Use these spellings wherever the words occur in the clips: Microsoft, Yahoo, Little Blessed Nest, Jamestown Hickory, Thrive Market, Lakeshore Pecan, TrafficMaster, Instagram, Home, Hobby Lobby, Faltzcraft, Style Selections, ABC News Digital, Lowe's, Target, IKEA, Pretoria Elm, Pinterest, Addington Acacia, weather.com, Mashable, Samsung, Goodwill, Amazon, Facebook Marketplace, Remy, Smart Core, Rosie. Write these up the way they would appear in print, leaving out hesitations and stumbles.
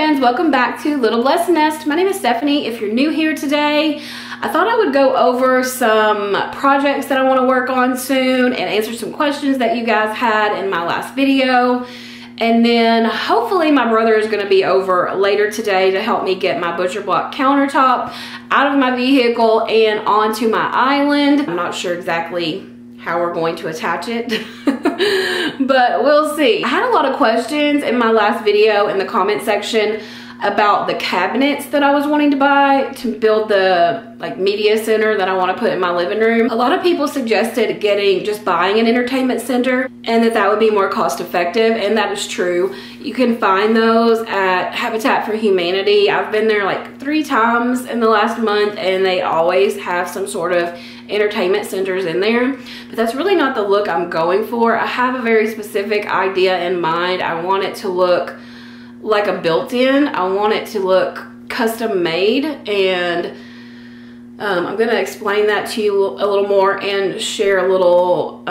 friends, welcome back to Little Blessed Nest. My name is Stephanie. If you're new here today, I thought I would go over some projects that I want to work on soon and answer some questions that you guys had in my last video. And then hopefully my brother is going to be over later today to help me get my butcher block countertop out of my vehicle and onto my island. I'm not sure exactly how we're going to attach it. But we'll see. I had a lot of questions in my last video in the comment section about the cabinets that I was wanting to buy to build the media center that I want to put in my living room. A lot of people suggested just buying an entertainment center and that would be more cost effective, and that is true. You can find those at Habitat for Humanity. I've been there like 3 times in the last month and they always have some sort of entertainment centers in there, but that's really not the look I'm going for. I have a very specific idea in mind. I want it to look like a built-in. I want it to look custom made, and I'm gonna explain that to you a little more and share a little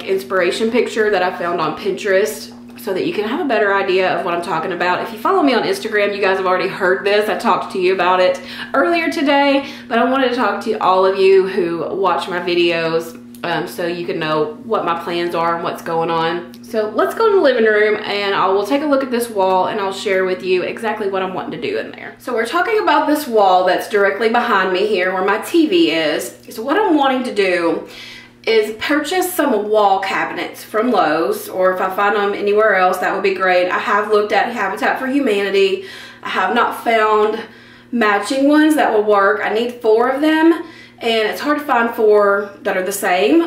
inspiration picture that I found on Pinterest so that you can have a better idea of what I'm talking about. If you follow me on Instagram, you guys have already heard this. I talked to you about it earlier today, but I wanted to talk to all of you who watch my videos so you can know what my plans are and what's going on. So let's go to the living room and I will take a look at this wall and I'll share with you exactly what I'm wanting to do in there. So we're talking about this wall that's directly behind me here where my TV is. So what I'm wanting to do is purchase some wall cabinets from Lowe's, or if I find them anywhere else, that would be great. I have looked at Habitat for Humanity. I have not found matching ones that will work. I need 4 of them and it's hard to find 4 that are the same.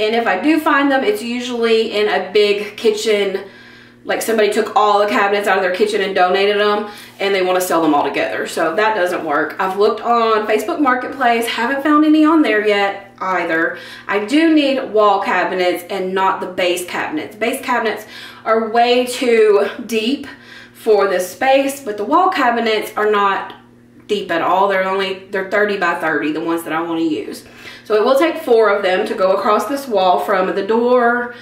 And if I do find them, it's usually in a big kitchen, like somebody took all the cabinets out of their kitchen and donated them and they want to sell them all together. So that doesn't work. I've looked on Facebook Marketplace, haven't found any on there yet either. I do need wall cabinets and not the base cabinets. Base cabinets are way too deep for this space, but the wall cabinets are not deep at all. They're 30 by 30, the ones that I want to use. So it will take 4 of them to go across this wall from the door,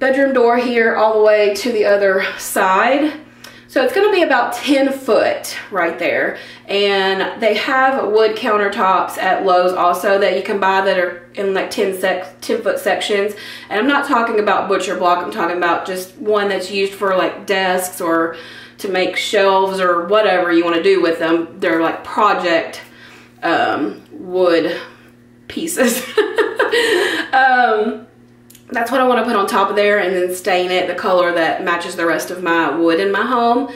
bedroom door here, all the way to the other side. So it's going to be about 10 foot right there. And they have wood countertops at Lowe's also that you can buy that are in like 10 foot sections. And I'm not talking about butcher block. I'm talking about just one that's used for like desks or to make shelves or whatever you want to do with them. They're like project wood pieces. That's what I want to put on top of there and then stain it the color that matches the rest of my wood in my home.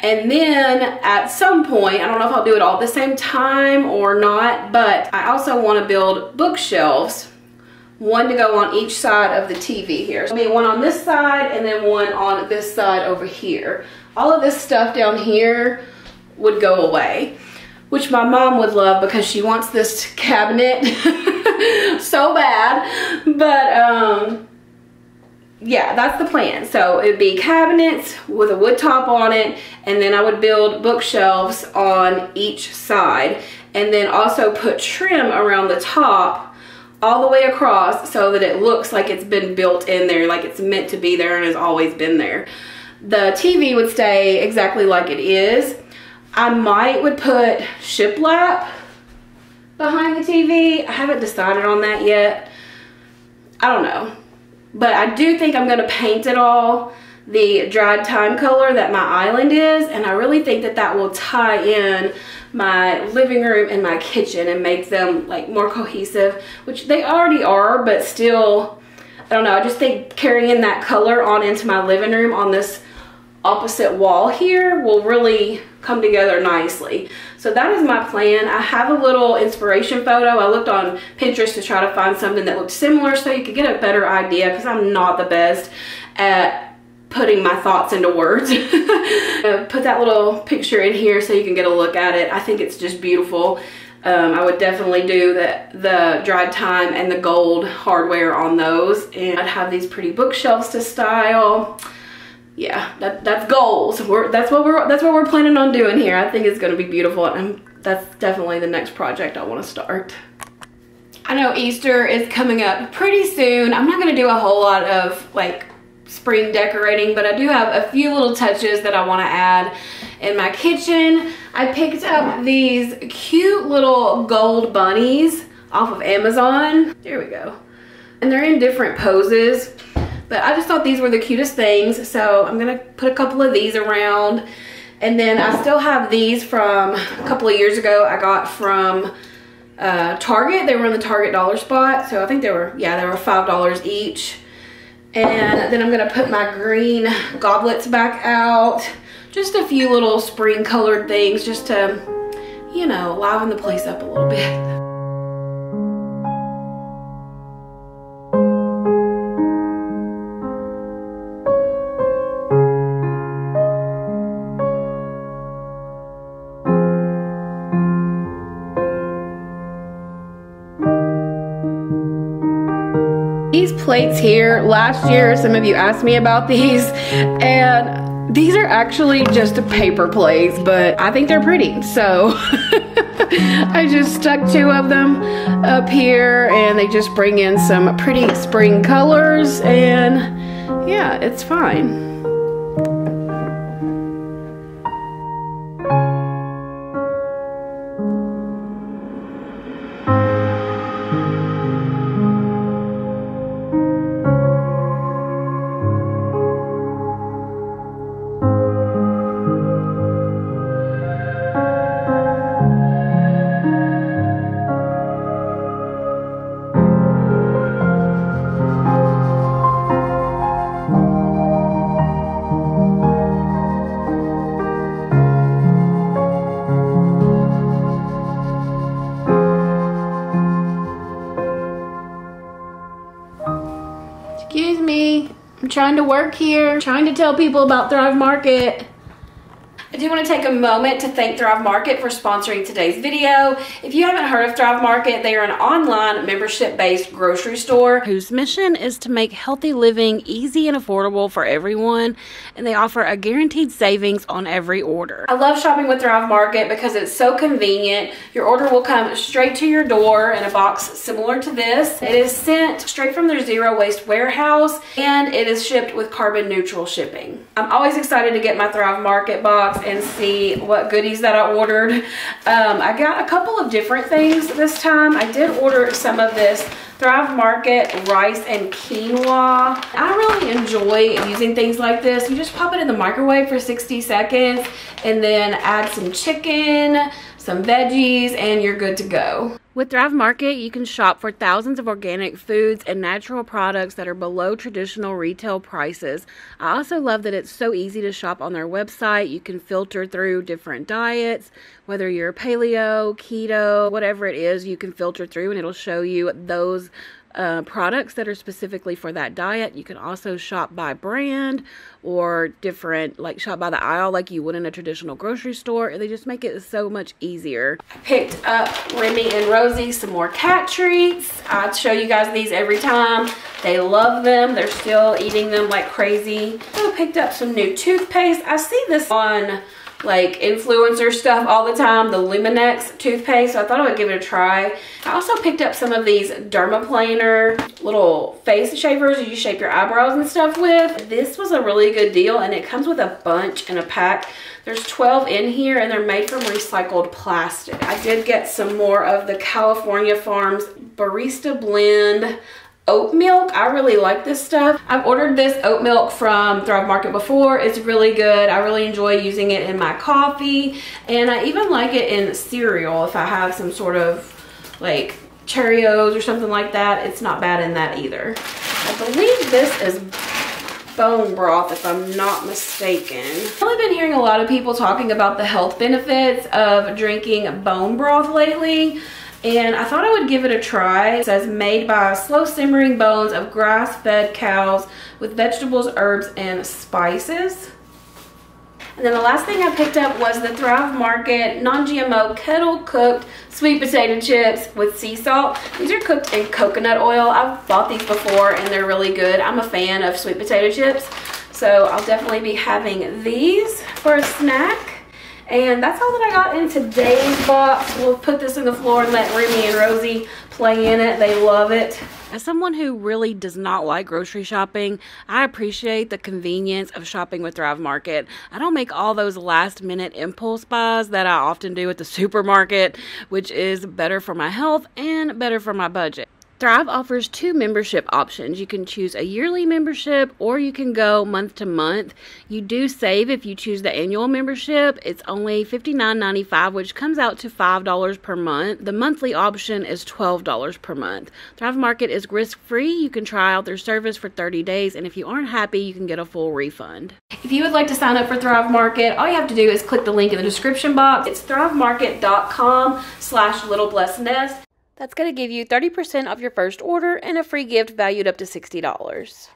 And then at some point, I don't know if I'll do it all at the same time or not, but I also want to build bookshelves, one to go on each side of the TV here. So I mean, one on this side and then one on this side over here. All of this stuff down here would go away, which my mom would love because she wants this cabinet so bad. But yeah, that's the plan. So it'd be cabinets with a wood top on it, and then I would build bookshelves on each side and then also put trim around the top all the way across so that it looks like it's been built in there, like it's meant to be there and has always been there. The TV would stay exactly like it is. I would put shiplap behind the TV. I haven't decided on that yet. I don't know. But I do think I'm gonna paint it all the dried thyme color that my island is, and I really think that that will tie in my living room and my kitchen and make them like more cohesive, which they already are, but still, I don't know, I just think carrying that color on into my living room on this opposite wall here will really come together nicely. So that is my plan. I have a little inspiration photo. I looked on Pinterest to try to find something that looked similar so you could get a better idea, because I'm not the best at putting my thoughts into words. Put that little picture in here so you can get a look at it. I think it's just beautiful. I would definitely do the dried thyme and the gold hardware on those, and I'd have these pretty bookshelves to style. Yeah, that's goals. That's what we're planning on doing here. I think it's going to be beautiful, and that's definitely the next project I want to start. I know Easter is coming up pretty soon. I'm not going to do a whole lot of spring decorating, but I do have a few little touches that I want to add in my kitchen. I picked up these cute little gold bunnies off of Amazon. There we go. And they're in different poses, but I just thought these were the cutest things. So I'm gonna put a couple of these around. And then I still have these from a couple of years ago I got from Target. They were in the Target dollar spot. So I think they were, yeah, they were $5 each. And then I'm gonna put my green goblets back out. Just a few little spring colored things just to, you know, liven the place up a little bit. Plates here. Last year some of you asked me about these, and these are actually just paper plates, but I think they're pretty, so I just stuck two of them up here, and they just bring in some pretty spring colors, and yeah, it's fine. Trying to work here, trying to tell people about Thrive Market. I do want to take a moment to thank Thrive Market for sponsoring today's video. If you haven't heard of Thrive Market, they are an online membership-based grocery store whose mission is to make healthy living easy and affordable for everyone, and they offer a guaranteed savings on every order. I love shopping with Thrive Market because it's so convenient. Your order will come straight to your door in a box similar to this. It is sent straight from their zero waste warehouse, and it is shipped with carbon neutral shipping. I'm always excited to get my Thrive Market box and see what goodies that I ordered. I got a couple of different things this time. I did order some of this Thrive Market rice and quinoa. I really enjoy using things like this. You just pop it in the microwave for 60 seconds and then add some chicken, some veggies, and you're good to go. With Thrive Market, you can shop for thousands of organic foods and natural products that are below traditional retail prices. I also love that it's so easy to shop on their website. You can filter through different diets, whether you're paleo, keto, whatever it is, you can filter through and it'll show you those products that are specifically for that diet. You can also shop by brand or different, like shop by the aisle like you would in a traditional grocery store. They just make it so much easier. I picked up Remy and Rosie some more cat treats. I show you guys these every time. They love them. They're still eating them like crazy. I picked up some new toothpaste. I see this on like influencer stuff all the time, the Luminex toothpaste, so I thought I would give it a try. I also picked up some of these dermaplaner little face shavers you shape your eyebrows and stuff with. This was a really good deal, and it comes with a bunch in a pack. There's 12 in here, and they're made from recycled plastic. I did get some more of the California Farms Barista Blend oat milk. I really like this stuff. I've ordered this oat milk from Thrive Market before. It's really good. I really enjoy using it in my coffee, and I even like it in cereal if I have some sort of like Cheerios or something like that. It's not bad in that either. I believe this is bone broth if I'm not mistaken. I've really been hearing a lot of people talking about the health benefits of drinking bone broth lately, and I thought I would give it a try. It says made by slow simmering bones of grass-fed cows with vegetables, herbs, and spices. And then the last thing I picked up was the Thrive Market non-GMO kettle-cooked sweet potato chips with sea salt. These are cooked in coconut oil. I've bought these before and they're really good. I'm a fan of sweet potato chips, so I'll definitely be having these for a snack. And that's all that I got in today's box. We'll put this in the floor and let Remy and Rosie play in it. They love it. As someone who really does not like grocery shopping, I appreciate the convenience of shopping with Thrive Market. I don't make all those last-minute impulse buys that I often do at the supermarket, which is better for my health and better for my budget. Thrive offers two membership options. You can choose a yearly membership or you can go month to month. You do save if you choose the annual membership. It's only $59.95, which comes out to $5 per month. The monthly option is $12 per month. Thrive Market is risk-free. You can try out their service for 30 days, and if you aren't happy, you can get a full refund. If you would like to sign up for Thrive Market, all you have to do is click the link in the description box. It's thrivemarket.com/littleblessednest. That's going to give you 30% off your first order and a free gift valued up to $60.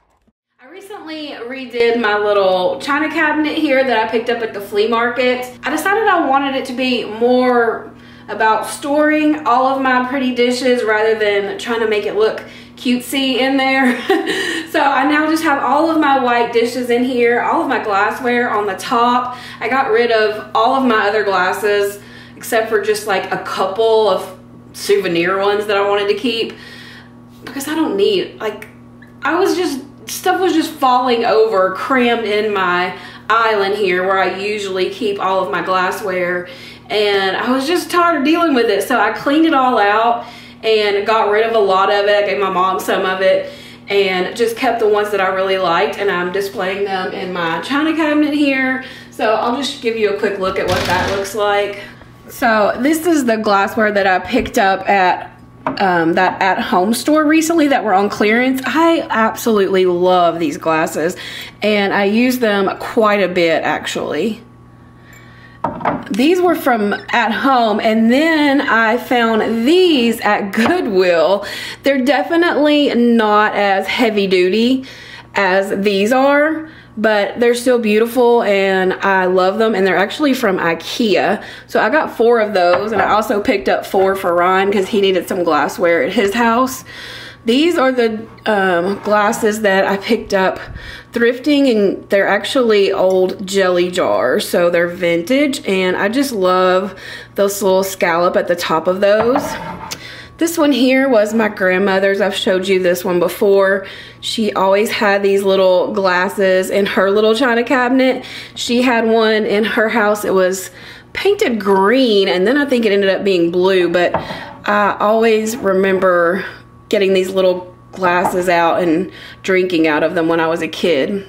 I recently redid my little china cabinet here that I picked up at the flea market. I decided I wanted it to be more about storing all of my pretty dishes rather than trying to make it look cutesy in there. So I now just have all of my white dishes in here, all of my glassware on the top. I got rid of all of my other glasses except for just like a couple of souvenir ones that I wanted to keep because I don't need, like, stuff was just falling over crammed in my island here where I usually keep all of my glassware, and I was just tired of dealing with it, so I cleaned it all out and got rid of a lot of it. I gave my mom some of it and just kept the ones that I really liked, and I'm displaying them in my china cabinet here. So I'll just give you a quick look at what that looks like. So this is the glassware that I picked up at that At Home store recently that were on clearance. I absolutely love these glasses and I use them quite a bit actually. These were from At Home, and then I found these at Goodwill. They're definitely not as heavy duty as these are, but they're still beautiful and I love them, and they're actually from IKEA. So I got 4 of those, and I also picked up 4 for Ryan because he needed some glassware at his house. These are the glasses that I picked up thrifting, and they're actually old jelly jars, so they're vintage, and I just love this little scallop at the top of those. This one here was my grandmother's. I've showed you this one before. She always had these little glasses in her little china cabinet. She had one in her house. It was painted green, and then I think it ended up being blue, but I always remember getting these little glasses out and drinking out of them when I was a kid.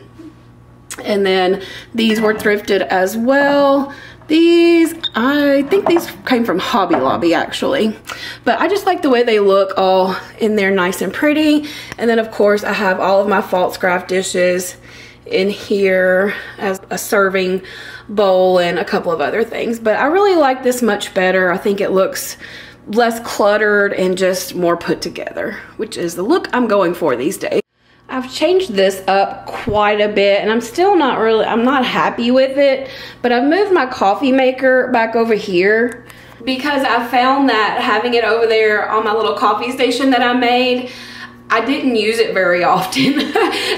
And then these were thrifted as well. These, I think these came from Hobby Lobby actually, but I just like the way they look all in there nice and pretty. And then of course I have all of my Faltzcraft dishes in here as a serving bowl and a couple of other things, but I really like this much better. I think it looks less cluttered and just more put together, which is the look I'm going for these days. I've changed this up quite a bit, and I'm still not really, I'm not happy with it, but I've moved my coffee maker back over here because I found that having it over there on my little coffee station that I made, I didn't use it very often.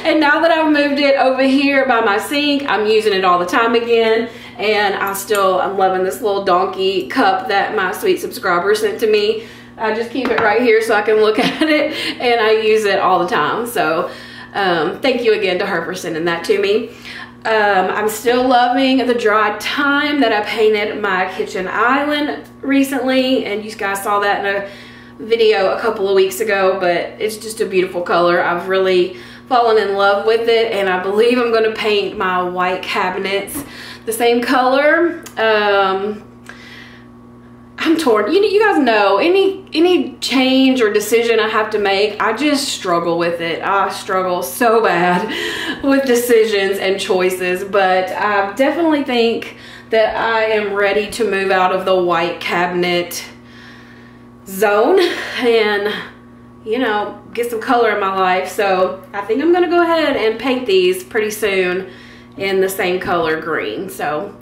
And now that I've moved it over here by my sink, I'm using it all the time again. And I'm loving this little donkey cup that my sweet subscriber sent to me. I just keep it right here so I can look at it, and I use it all the time. So thank you again to her for sending that to me. I'm still loving the dry thyme that I painted my kitchen island recently, and you guys saw that in a video a couple of weeks ago, but it's just a beautiful color. I've really fallen in love with it, and I believe I'm going to paint my white cabinets the same color. I'm torn. You guys know any change or decision I have to make, I just struggle with it. I struggle so bad with decisions and choices, but I definitely think that I am ready to move out of the white cabinet zone and, you know, get some color in my life. So I think I'm gonna go ahead and paint these pretty soon in the same color green. So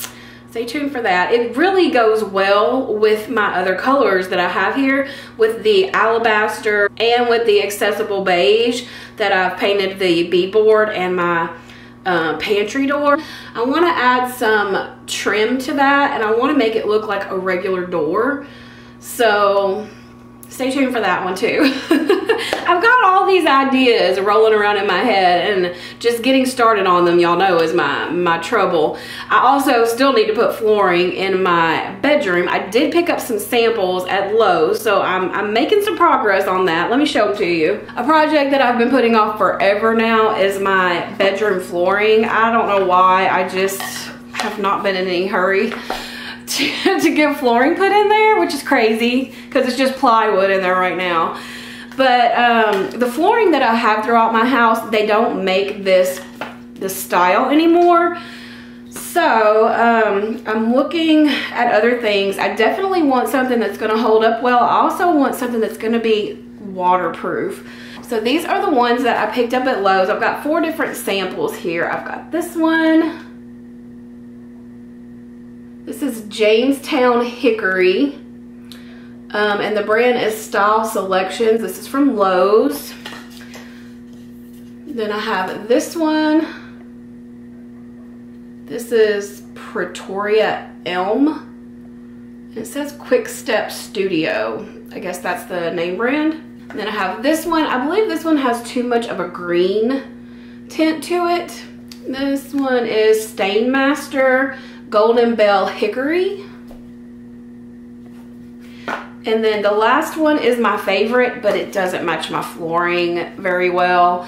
stay tuned for that. It really goes well with my other colors that I have here, with the alabaster and with the accessible beige that I've painted the beadboard and my pantry door. I want to add some trim to that, and I want to make it look like a regular door. So stay tuned for that one too. I've got all these ideas rolling around in my head, and just getting started on them, y'all know, is my trouble. I also still need to put flooring in my bedroom. I did pick up some samples at Lowe's, so I'm making some progress on that. Let me show them to you. A project that I've been putting off forever now is my bedroom flooring. I don't know why, I just have not been in any hurry to get flooring put in there, which is crazy because it's just plywood in there right now. But the flooring that I have throughout my house, they don't make this style anymore. So I'm looking at other things. I definitely want something that's going to hold up well. I also want something that's going to be waterproof. So these are the ones that I picked up at Lowe's. I've got 4 different samples here. I've got this one. This is Jamestown Hickory. And the brand is Style Selections. This is from Lowe's. Then I have this one. This is Pretoria Elm. It says Quick Step Studio. I guess that's the name brand. And then I have this one. I believe this one has too much of a green tint to it. This one is Stainmaster Golden Bell Hickory. And then the last one is my favorite, but it doesn't match my flooring very well.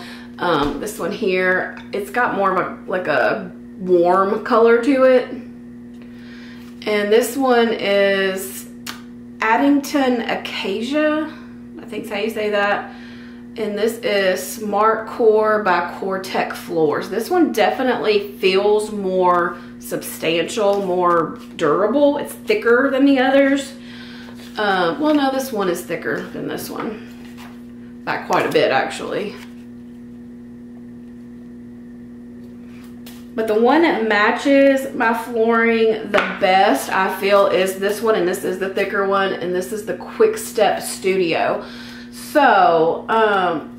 This one here, it's got more of a, like a warm color to it. And this one is Addington Acacia, I think that's how you say that. And this is Smart Core by Cortec Floors. This one definitely feels more substantial, more durable. It's thicker than the others. Well, no, this one is thicker than this one by quite a bit, actually. But the one that matches my flooring the best, I feel, is this one, and this is the thicker one, and this is the Quick Step Studio. So,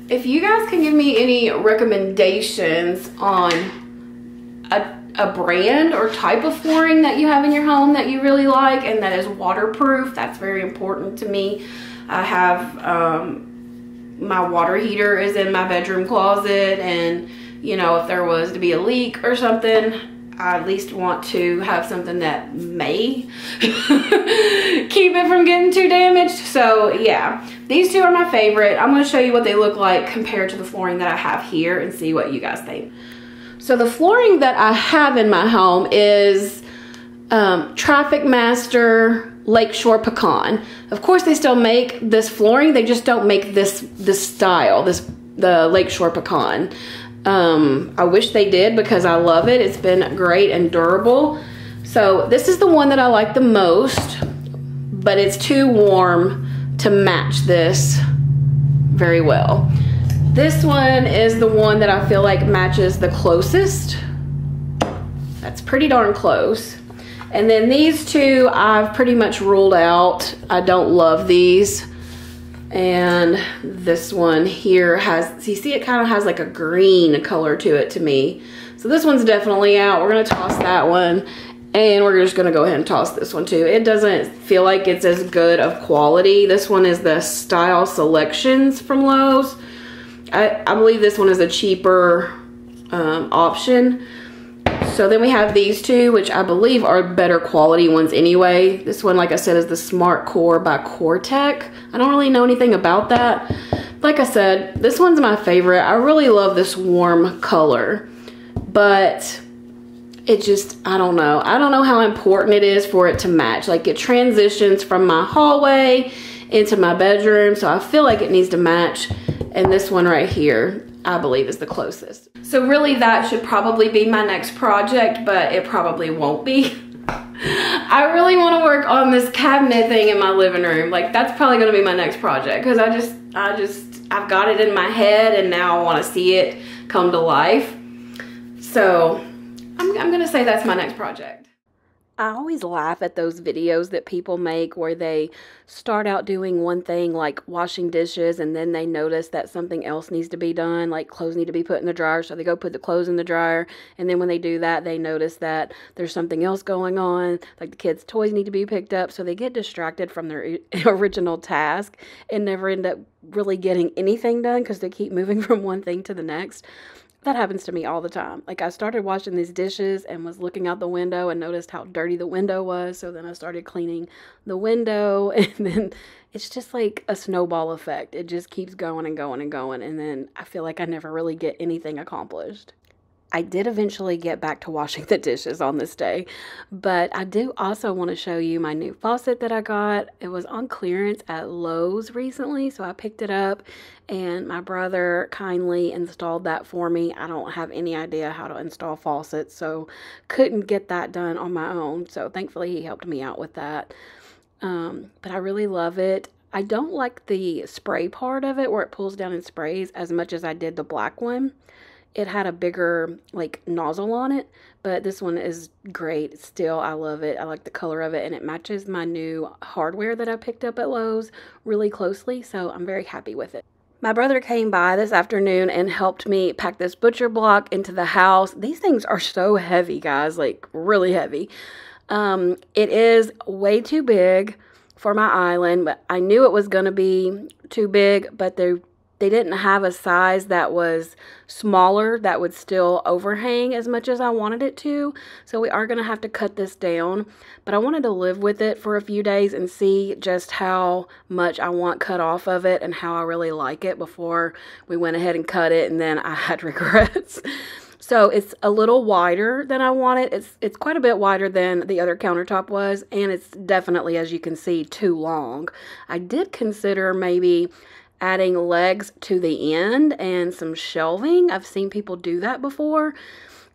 if you guys can give me any recommendations on a brand or type of flooring that you have in your home that you really like and that is waterproof, that's very important to me. I have my water heater is in my bedroom closet, and you know, if there was to be a leak or something, I at least want to have something that may keep it from getting too damaged. So yeah, these two are my favorite. I'm going to show you what they look like compared to the flooring that I have here and see what you guys think. So the flooring that I have in my home is TrafficMaster Lakeshore Pecan. Of course, they still make this flooring. They just don't make this style, the Lakeshore Pecan. I wish they did because I love it. It's been great and durable. So this is the one that I like the most, but it's too warm to match this very well. This one is the one that I feel like matches the closest. That's pretty darn close. And then these two I've pretty much ruled out. I don't love these. And this one here has, you see, it kind of has like a green color to it to me. So this one's definitely out. We're gonna toss that one. And we're just gonna go ahead and toss this one too. It doesn't feel like it's as good of quality. This one is the Style Selections from Lowe's. I believe this one is a cheaper option. So then we have these two, which I believe are better quality ones anyway. This one, like I said, is the Smart Core by Cortec. I don't really know anything about that. Like I said, this one's my favorite. I really love this warm color, but it just, I don't know. I don't know how important it is for it to match. Like, it transitions from my hallway into my bedroom, so I feel like it needs to match. And this one right here, I believe, is the closest. So really, that should probably be my next project, but it probably won't be. I really want to work on this cabinet thing in my living room. Like, that's probably going to be my next project because I've got it in my head, and now I want to see it come to life. So I'm going to say that's my next project. I always laugh at those videos that people make where they start out doing one thing like washing dishes and then they notice that something else needs to be done, like clothes need to be put in the dryer, so they go put the clothes in the dryer, and then when they do that they notice that there's something else going on, like the kids' toys need to be picked up, so they get distracted from their original task and never end up really getting anything done because they keep moving from one thing to the next. That happens to me all the time. Like, I started washing these dishes and was looking out the window and noticed how dirty the window was. So then I started cleaning the window, and then it's just like a snowball effect. It just keeps going and going and going. And then I feel like I never really get anything accomplished. I did eventually get back to washing the dishes on this day, but I do also want to show you my new faucet that I got. It was on clearance at Lowe's recently, so I picked it up and my brother kindly installed that for me. I don't have any idea how to install faucets, so couldn't get that done on my own, so thankfully he helped me out with that. But I really love it. I don't like the spray part of it where it pulls down and sprays as much as I did the black one. It had a bigger, like, nozzle on it, but this one is great still. I love it. I like the color of it, and it matches my new hardware that I picked up at Lowe's really closely, so I'm very happy with it. My brother came by this afternoon and helped me pack this butcher block into the house. These things are so heavy, guys, like really heavy. It is way too big for my island, but I knew it was going to be too big, but they didn't have a size that was smaller that would still overhang as much as I wanted it to. So we are going to have to cut this down. But I wanted to live with it for a few days and see just how much I want cut off of it and how I really like it before we went ahead and cut it and then I had regrets. So it's a little wider than I wanted. It's quite a bit wider than the other countertop was, and it's definitely, as you can see, too long. I did consider maybe adding legs to the end and some shelving. I've seen people do that before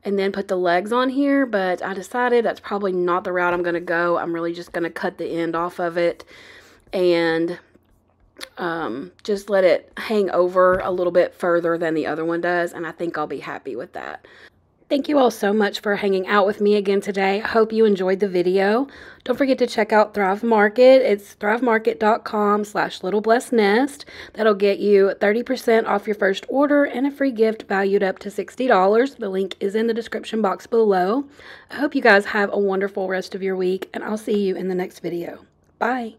and then put the legs on here, but I decided that's probably not the route I'm going to go. I'm really just going to cut the end off of it and just let it hang over a little bit further than the other one does, and I think I'll be happy with that. Thank you all so much for hanging out with me again today. I hope you enjoyed the video. Don't forget to check out Thrive Market. It's thrivemarket.com/littleblessednest. That'll get you 30% off your first order and a free gift valued up to $60. The link is in the description box below. I hope you guys have a wonderful rest of your week, and I'll see you in the next video. Bye.